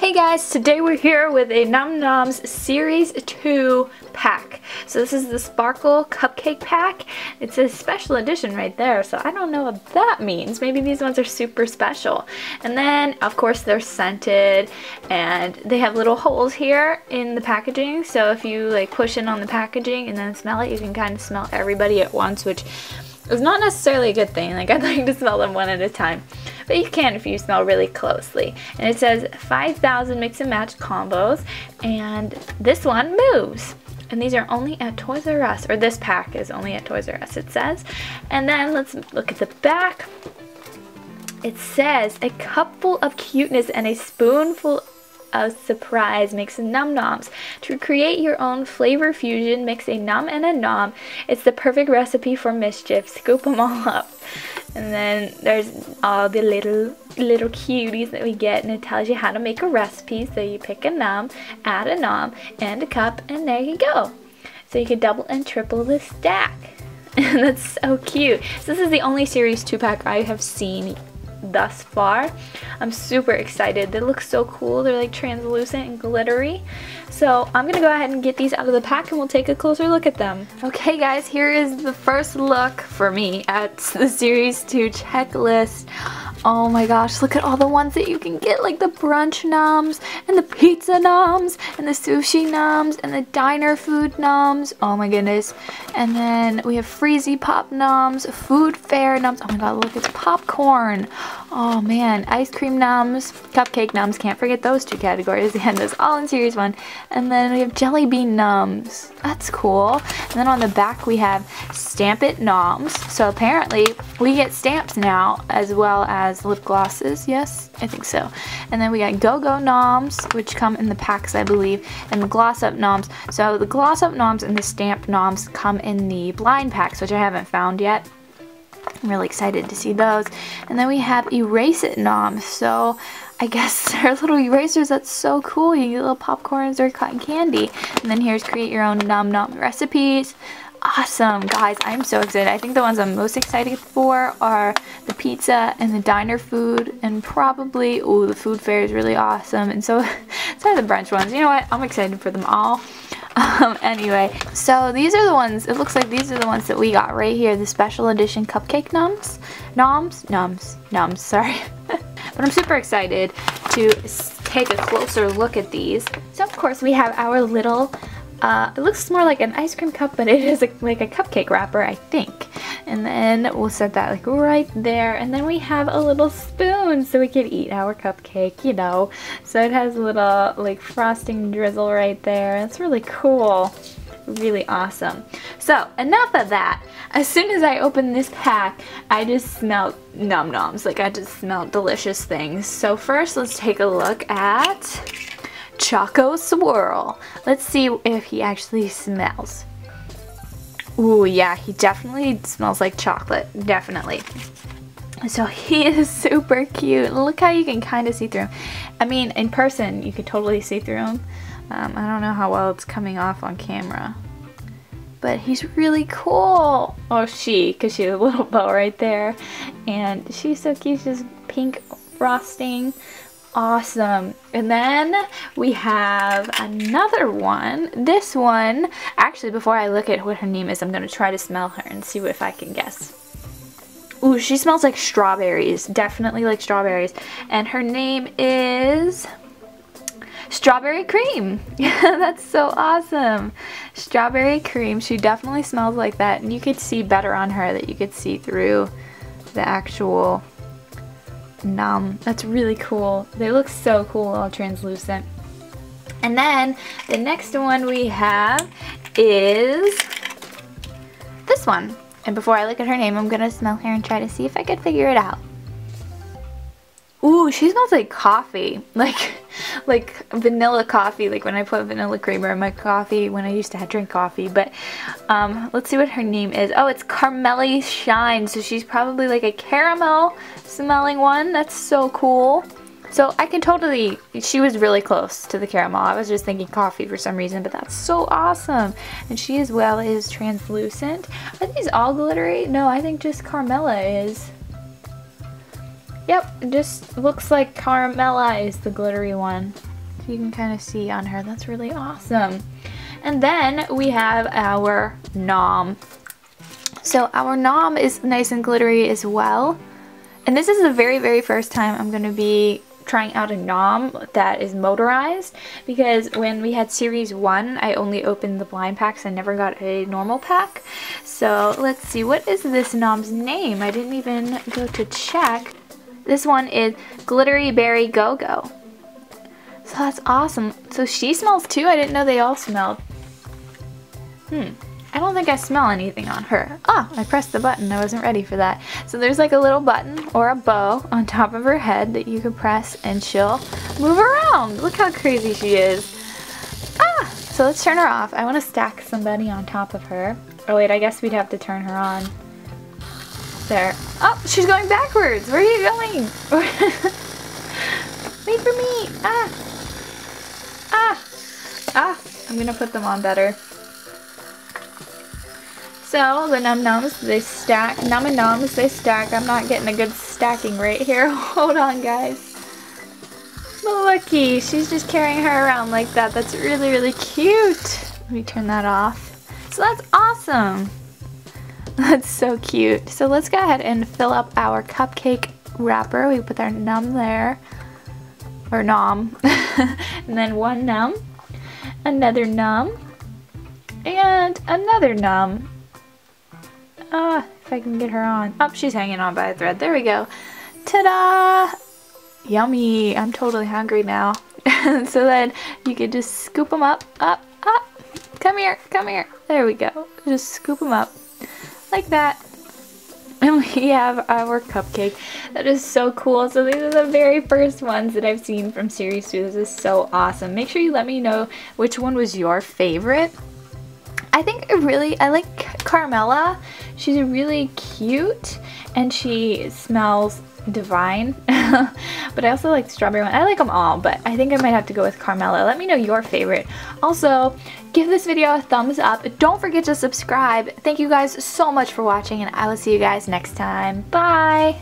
Hey guys, today we're here with a Num Noms Series 2 pack. So this is the Sparkle Cupcake pack. It's a special edition right there, so I don't know what that means. Maybe these ones are super special. And then, of course, they're scented, and they have little holes here in the packaging, so if you like push in on the packaging and then smell it, you can kind of smell everybody at once, which is not necessarily a good thing. Like, I'd like to smell them one at a time. But you can if you smell really closely. And it says 5,000 mix and match combos, and this one moves. And these are only at Toys R Us, or this pack is only at Toys R Us, it says. And then let's look at the back. It says a cupful of cuteness and a spoonful of surprise makes Num Noms. To create your own flavor fusion, mix a num and a nom. It's the perfect recipe for mischief. Scoop them all up. And then there's all the little cuties that we get, and it tells you how to make a recipe. So you pick a num, add a nom, and a cup, and there you go. So you can double and triple the stack. And that's so cute. So this is the only Series 2 pack I have seen thus far. I'm super excited. They look so cool. They're like translucent and glittery. So I'm gonna go ahead and get these out of the pack and we'll take a closer look at them. Okay guys, here is the first look for me at the Series 2 checklist. Oh my gosh, look at all the ones that you can get, like the brunch noms and the pizza noms and the sushi noms and the diner food noms. Oh my goodness. And then we have Freezy Pop noms, food fair noms. Oh my god, look, it's popcorn. Oh man, ice cream noms, cupcake noms, can't forget those two categories, and those all in Series 1. And then we have jelly bean noms, that's cool. And then on the back we have Stamp It Noms, so apparently we get stamps now as well as lip glosses, yes, I think so. And then we got Go Go Noms, which come in the packs I believe, and the Gloss Up Noms. So the Gloss Up Noms and the Stamp Noms come in the blind packs, which I haven't found yet. I'm really excited to see those. And then we have Erase It Noms. So I guess they're little erasers. That's so cool. You get little popcorns or cotton candy. And then here's create your own Num Nom recipes. Awesome, guys. I'm so excited. I think the ones I'm most excited for are the pizza and the diner food, and probably, ooh, the food fair is really awesome. And so are the brunch ones. You know what? I'm excited for them all. Anyway, so these are the ones, it looks like these are the ones that we got right here, the special edition cupcake noms, sorry. But I'm super excited to take a closer look at these. So of course we have our little, it looks more like an ice cream cup, but it is like a cupcake wrapper, I think. And then we'll set that like right there, and then we have a little spoon so we can eat our cupcake, you know. So it has a little like frosting drizzle right there. It's really cool, really awesome. So enough of that. As soon as I opened this pack, I just smelled Num Noms. Like, I just smelled delicious things. So first let's take a look at Choco Swirl. Let's see if he actually smells. Ooh, yeah, he definitely smells like chocolate, definitely. So he is super cute. Look how you can kind of see through him. I mean, in person, you could totally see through him. I don't know how well it's coming off on camera. But he's really cool. Oh, she, because she has a little bow right there. And she's so cute, she's pink frosting. Awesome. And then we have another one. This one, actually, before I look at what her name is, I'm going to try to smell her and see if I can guess. Ooh, she smells like strawberries. Definitely like strawberries. And her name is Strawberry Cream. That's so awesome. Strawberry Cream. She definitely smells like that. And you could see better on her that you could see through the actual nom. That's really cool. They look so cool, all translucent. And then the next one we have is this one. And before I look at her name, I'm gonna smell her and try to see if I could figure it out. Ooh, she smells like coffee, like vanilla coffee, like when I put vanilla creamer in my coffee when I used to drink coffee. But let's see what her name is. Oh, it's Caramel-Lee Shine, so she's probably like a caramel smelling one. That's so cool. So I can totally, she was really close to the caramel. I was just thinking coffee for some reason, but that's so awesome. And she as well is translucent. Are these all glittery? No, I think just Carmela is. Yep, it just looks like Caramel-Lee is the glittery one. You can kind of see on her. That's really awesome. And then we have our Nom. So our Nom is nice and glittery as well. And this is the very, very first time I'm going to be trying out a Nom that is motorized, because when we had series 1 I only opened the blind packs. I never got a normal pack. So let's see, what is this Nom's name? I didn't even go to check. This one is Glittery Berry Go-Go. So that's awesome. So she smells too? I didn't know they all smelled. I don't think I smell anything on her. Ah, I pressed the button. I wasn't ready for that. So there's like a little button or a bow on top of her head that you can press and she'll move around. Look how crazy she is. Ah, so let's turn her off. I want to stack somebody on top of her. Oh wait, I guess we'd have to turn her on. There. Oh, she's going backwards. Where are you going? Wait for me. Ah. Ah. Ah. I'm going to put them on better. So the Num Noms, they stack. Num and Noms, they stack. I'm not getting a good stacking right here. Hold on, guys. Looky, she's just carrying her around like that. That's really, really cute. Let me turn that off. So that's awesome. That's so cute. So let's go ahead and fill up our cupcake wrapper. We put our Num there. Or Nom. And then one Num. Another Num. And another Num. If I can get her on. Oh, she's hanging on by a thread. There we go. Ta-da! Yummy. I'm totally hungry now. So then you can just scoop them up. Up, up. Come here, come here. There we go. Just scoop them up. Like that. And we have our cupcake. That is so cool. So these are the very first ones that I've seen from Series 2. This is so awesome. Make sure you let me know which one was your favorite. I think I like Carmela. She's really cute and she smells divine. But I also like the strawberry one. I like them all, but I think I might have to go with Carmela. Let me know your favorite. Also, give this video a thumbs up. Don't forget to subscribe. Thank you guys so much for watching, and I will see you guys next time. Bye!